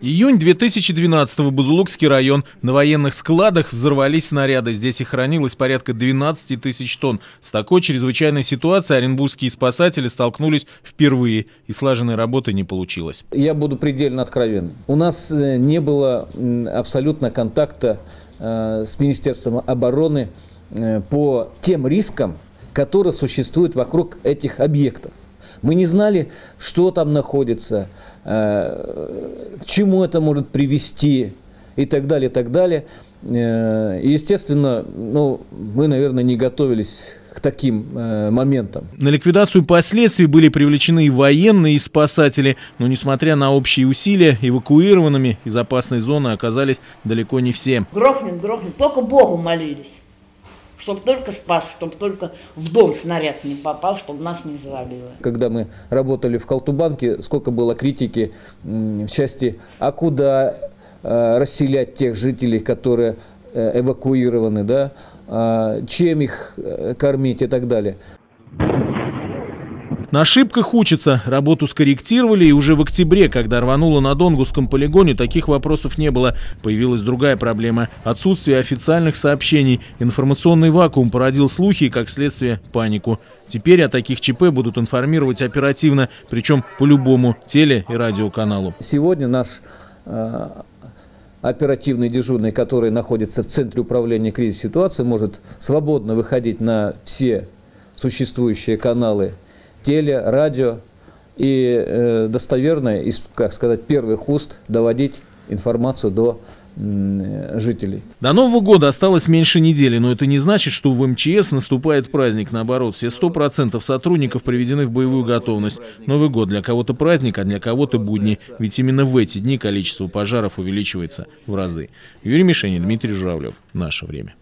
Июнь 2012-го, Бузулукский район. На военных складах взорвались снаряды. Здесь их хранилось порядка 12 тысяч тонн. С такой чрезвычайной ситуацией оренбургские спасатели столкнулись впервые. И слаженной работы не получилось. Я буду предельно откровенным. У нас не было абсолютно контакта с Министерством обороны по тем рискам, которые существуют вокруг этих объектов. Мы не знали, что там находится, к чему это может привести и так далее, и так далее. Естественно, мы, наверное, не готовились к таким моментам. На ликвидацию последствий были привлечены и военные, и спасатели. Но, несмотря на общие усилия, эвакуированными из опасной зоны оказались далеко не все. Грохнет, только Богу молились. Чтобы только спас, чтобы только в дом снаряд не попал, чтобы нас не завалило. Когда мы работали в Колтубанке, сколько было критики в части, а куда расселять тех жителей, которые эвакуированы, да? Чем их кормить и так далее. На ошибках учатся. Работу скорректировали, и уже в октябре, когда рвануло на Донгузском полигоне, таких вопросов не было. Появилась другая проблема – отсутствие официальных сообщений. Информационный вакуум породил слухи и, как следствие, панику. Теперь о таких ЧП будут информировать оперативно, причем по любому теле- и радиоканалу. Сегодня наш оперативный дежурный, который находится в центре управления кризисной ситуацией, может свободно выходить на все существующие каналы, теле, радио, и достоверно, из, как сказать, первых уст доводить информацию до жителей. До Нового года осталось меньше недели, но это не значит, что в МЧС наступает праздник. Наоборот, все 100% сотрудников приведены в боевую готовность. Новый год для кого-то праздник, а для кого-то будни. Ведь именно в эти дни количество пожаров увеличивается в разы. Юрий Мишенин, Дмитрий Журавлев. Наше время.